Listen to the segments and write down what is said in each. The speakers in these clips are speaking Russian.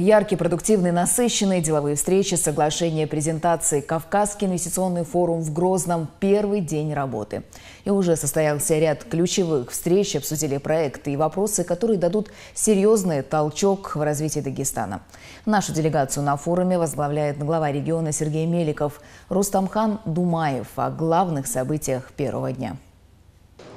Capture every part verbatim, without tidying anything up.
Яркие, продуктивные, насыщенные деловые встречи, соглашения, презентации. Кавказский инвестиционный форум в Грозном – первый день работы. И уже состоялся ряд ключевых встреч, обсудили проекты и вопросы, которые дадут серьезный толчок в развитии Дагестана. Нашу делегацию на форуме возглавляет глава региона Сергей Меликов, Рустамхан Думаев о главных событиях первого дня.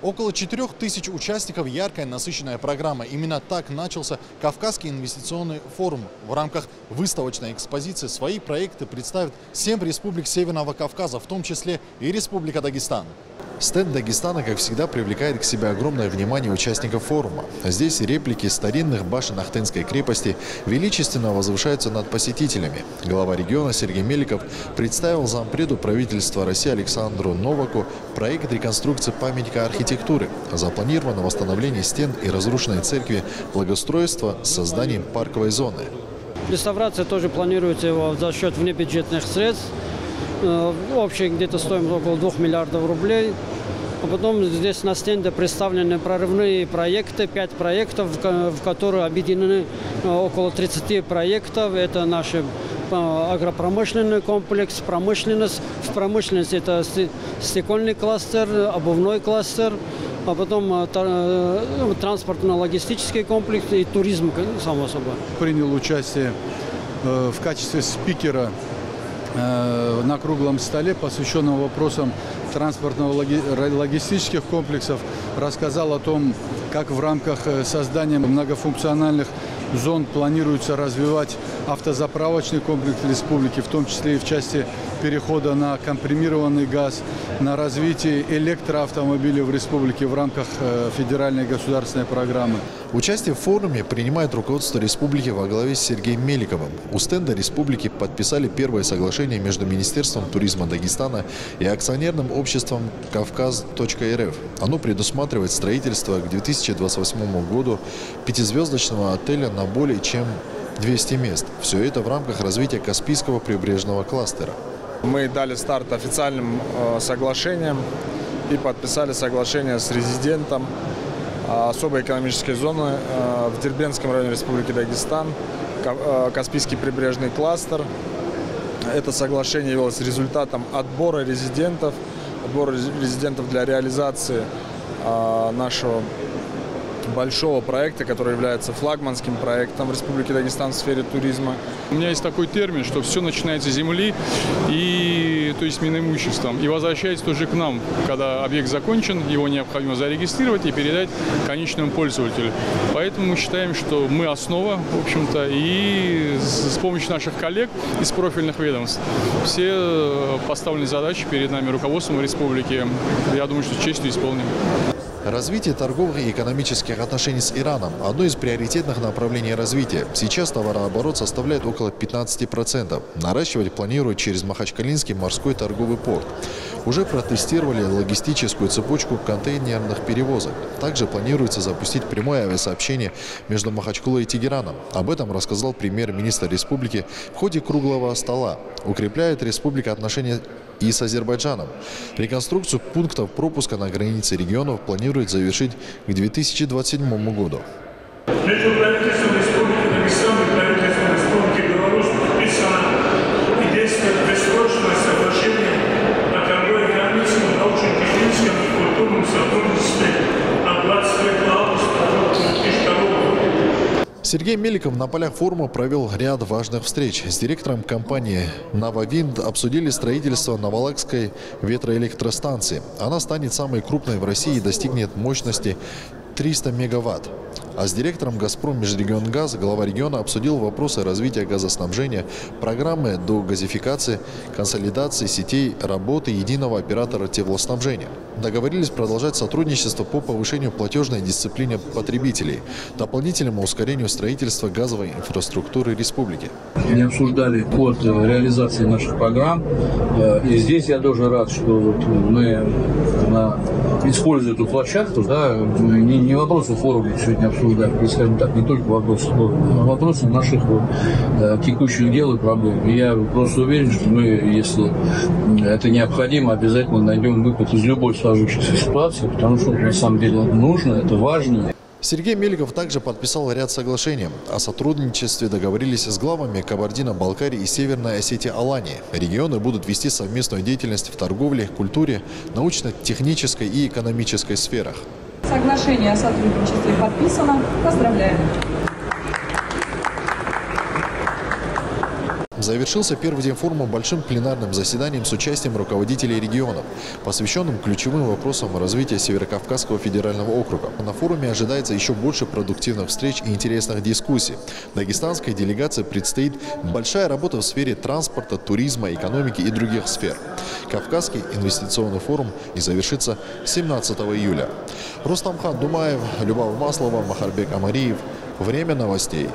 Около четырёх тысяч участников, яркая, насыщенная программа. Именно так начался Кавказский инвестиционный форум. В рамках выставочной экспозиции свои проекты представят семь республик Северного Кавказа, в том числе и Республика Дагестан. Стенд Дагестана, как всегда, привлекает к себе огромное внимание участников форума. Здесь реплики старинных башен Ахтенской крепости величественно возвышаются над посетителями. Глава региона Сергей Меликов представил зампреду правительства России Александру Новаку проект реконструкции памятника архитектуры. Запланировано восстановление стен и разрушенной церкви, благоустройство с созданием парковой зоны. Реставрация тоже планируется его за счет внебюджетных средств. Общая где-то стоимость около двух миллиардов рублей. А потом здесь на стенде представлены прорывные проекты, пять проектов, в которые объединены около тридцати проектов. Это наш агропромышленный комплекс, промышленность. В промышленности это стекольный кластер, обувной кластер, а потом транспортно-логистический комплекс и туризм, само собой. Принял участие в качестве спикера на круглом столе, посвященном вопросам транспортно-логистических комплексов, рассказал о том, как в рамках создания многофункциональных зон планируется развивать автозаправочный комплекс республики, в том числе и в части перехода на компримированный газ, на развитие электроавтомобилей в республике в рамках федеральной государственной программы. Участие в форуме принимает руководство республики во главе с Сергеем Меликовым. У стенда республики подписали первое соглашение между Министерством туризма Дагестана и акционерным обществом «Кавказ.РФ». Оно предусматривает строительство к две тысячи двадцать восьмому году пятизвездочного отеля на более чем двести мест. Все это в рамках развития Каспийского прибрежного кластера. Мы дали старт официальным соглашением и подписали соглашение с резидентом особой экономической зоны в Дербентском районе Республики Дагестан, Каспийский прибрежный кластер. Это соглашение явилось результатом отбора резидентов, отбора резидентов для реализации нашего большого проекта, который является флагманским проектом Республики Дагестан в сфере туризма. У меня есть такой термин, что все начинается с земли, и, то есть минимуществом, и возвращается тоже к нам, когда объект закончен, его необходимо зарегистрировать и передать конечному пользователю. Поэтому мы считаем, что мы основа, в общем-то, и с помощью наших коллег из профильных ведомств все поставленные задачи перед нами руководством республики, я думаю, что честью исполним. Развитие торговых и экономических отношений с Ираном – одно из приоритетных направлений развития. Сейчас товарооборот составляет около пятнадцати процентов. Наращивать планируют через Махачкалинский морской торговый порт. Уже протестировали логистическую цепочку контейнерных перевозок. Также планируется запустить прямое авиасообщение между Махачкалой и Тегераном. Об этом рассказал премьер-министр республики в ходе круглого стола. Укрепляет республика отношения и с Азербайджаном. Реконструкцию пунктов пропуска на границе регионов планирует завершить к две тысячи двадцать седьмому году. Между правительством Республики Дагестан и правительством Республики Беларусь подписано и действует бессрочное соглашение о торговле, экономическом, научно-техническом и культурном сотрудничестве на двадцать третье августа две тысячи второго года. Сергей Меликов на полях форума провел ряд важных встреч. С директором компании «Нововинд» обсудили строительство Новолакской ветроэлектростанции. Она станет самой крупной в России и достигнет мощности трёхсот мегаватт. А с директором «Газпром Межрегионгаз» глава региона обсудил вопросы развития газоснабжения, программы до газификации, консолидации сетей, работы единого оператора теплоснабжения. Договорились продолжать сотрудничество по повышению платежной дисциплины потребителей, дополнительному ускорению строительства газовой инфраструктуры республики. Мы обсуждали ход реализации наших программ. И здесь я тоже рад, что вот мы на... используя эту площадку, да, не, не вопросы форума сегодня обсуждать, скажем так, не только вопросы, но вопросы наших вот, текущих дел и проблем. Я просто уверен, что мы, если это необходимо, обязательно найдем выход из любой сложившейся ситуации, потому что на самом деле нужно, это важно. Сергей Меликов также подписал ряд соглашений. О сотрудничестве договорились с главами Кабардино-Балкарии и Северной Осетии-Алании. Регионы будут вести совместную деятельность в торговле, культуре, научно-технической и экономической сферах. Соглашение о сотрудничестве подписано. Поздравляем! Завершился первый день форума большим пленарным заседанием с участием руководителей регионов, посвященным ключевым вопросам развития Северокавказского федерального округа. На форуме ожидается еще больше продуктивных встреч и интересных дискуссий. Дагестанской делегации предстоит большая работа в сфере транспорта, туризма, экономики и других сфер. Кавказский инвестиционный форум и завершится семнадцатого июля. Рустамхан Думаев, Любовь Маслова, Махарбек Амариев. Время новостей.